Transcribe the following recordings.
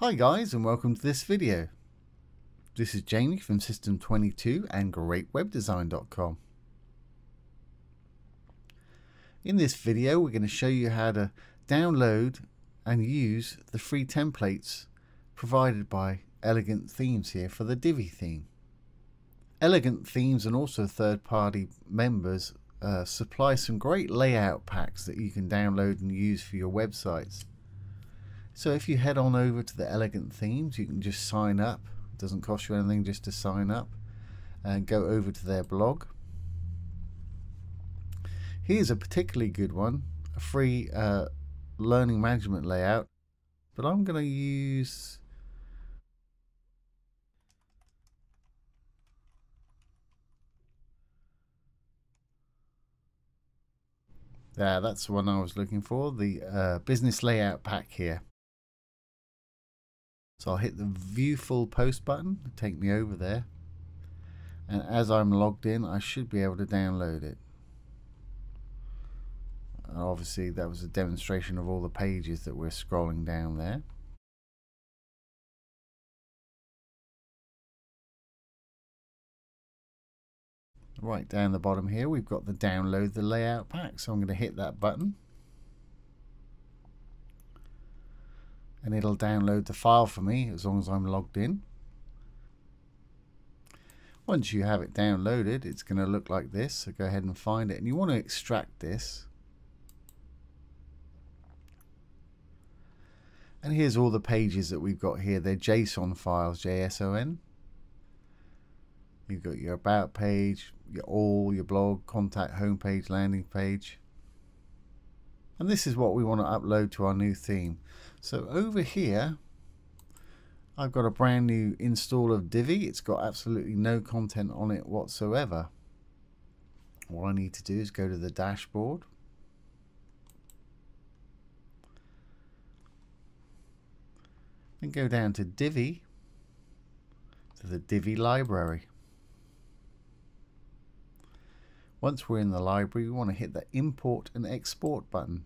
Hi guys and welcome to this video. This is Jamie from System 22 and GreatWebDesign.com. In this video we're going to show you how to download and use the free templates provided by Elegant Themes here for the Divi theme. Elegant Themes and also third-party members supply some great layout packs that you can download and use for your websites. So if you head on over to the Elegant Themes, you can just sign up. It doesn't cost you anything just to sign up and go over to their blog. Here's a particularly good one, a free learning management layout, but I'm going to use that's the one I was looking for, the business layout pack here. So I'll hit the view full post button to take me over there, and as I'm logged in I should be able to download it. And obviously that was a demonstration of all the pages that we're scrolling down there. Right down the bottom here we've got the download the layout pack, so I'm going to hit that button. And it'll download the file for me as long as I'm logged in. Once you have it downloaded, it's going to look like this. So go ahead and find it, and you want to extract this. And here's all the pages that we've got here. They're JSON files, JSON. You've got your about page, your all, your blog, contact, homepage, landing page. And this is what we want to upload to our new theme. So over here I've got a brand new install of Divi. It's got absolutely no content on it whatsoever. All I need to do is go to the dashboard. Then go down to Divi, to the Divi library. Once we're in the library, we want to hit the import and export button.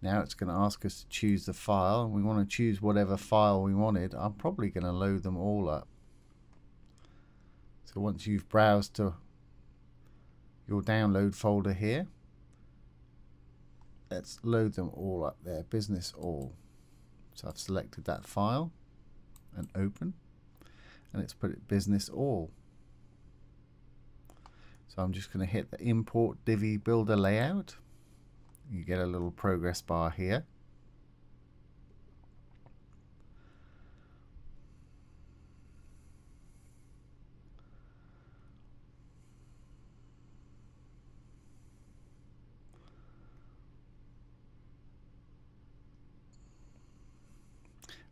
Now it's going to ask us to choose the file, and we want to choose whatever file we wanted. I'm probably going to load them all up. So once you've browsed to your download folder here, let's load them all up there, business all. So I've selected that file and open. And let's put it business all. So I'm just going to hit the import Divi builder layout. You get a little progress bar here.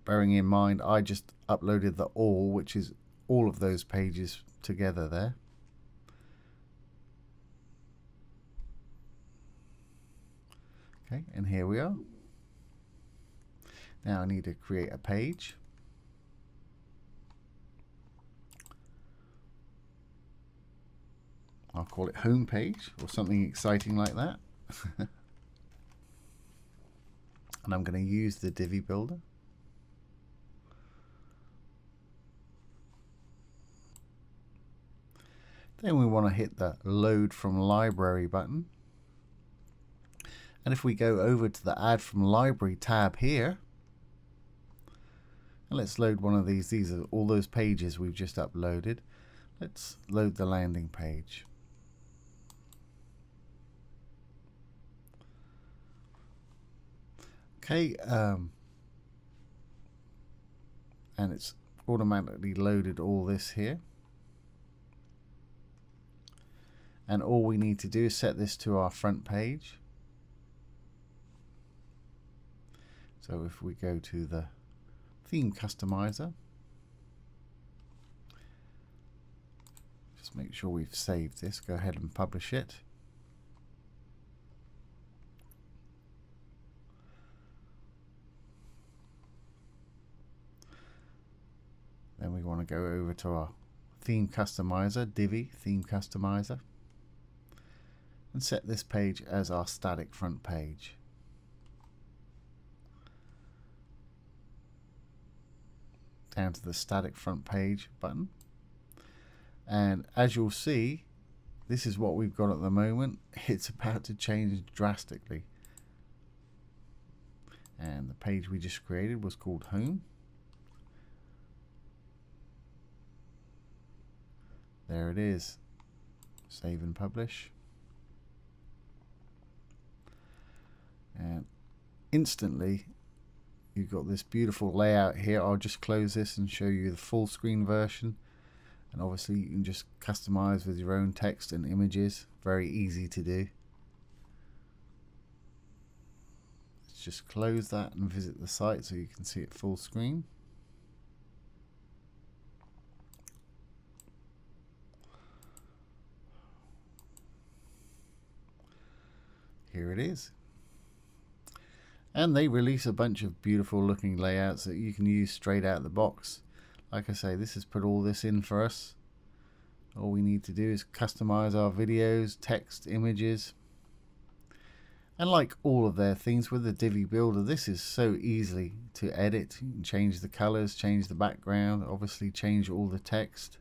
Bearing in mind I just uploaded the all, which is all of those pages together there. Okay, and here we are. Now I need to create a page. I'll call it home page or something exciting like that. And I'm going to use the Divi builder. Then we want to hit the load from library button. And if we go over to the add from library tab here, and let's load one of these are all those pages we've just uploaded. Let's load the landing page. Okay, and it's automatically loaded all this here. And all we need to do is set this to our front page. So if we go to the theme customizer, just make sure we've saved this, go ahead and publish it. Then we want to go over to our theme customizer, Divi theme customizer, and set this page as our static front page. down to the static front page button. And as you'll see, this is what we've got at the moment. It's about to change drastically. And the page we just created was called Home. There it is. Save and publish. And instantly, you've got this beautiful layout here. I'll just close this and show you the full screen version. And obviously, you can just customize with your own text and images. Very easy to do. Let's just close that and visit the site so you can see it full screen. Here it is. And they release a bunch of beautiful looking layouts that you can use straight out of the box. Like I say, this has put all this in for us. All we need to do is customize our videos, text, images. And like all of their things with the Divi Builder, this is so easy to edit. You can change the colors, change the background, obviously change all the text.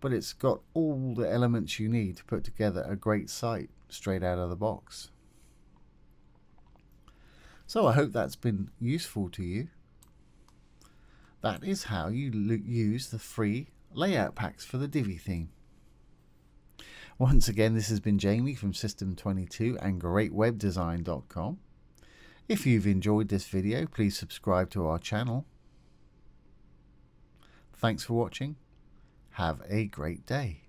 But it's got all the elements you need to put together a great site straight out of the box. So I hope that's been useful to you. That is how you use the free layout packs for the Divi theme. Once again, this has been Jamie from System 22 and GreatWebDesign.com. If you've enjoyed this video, please subscribe to our channel. Thanks for watching. Have a great day.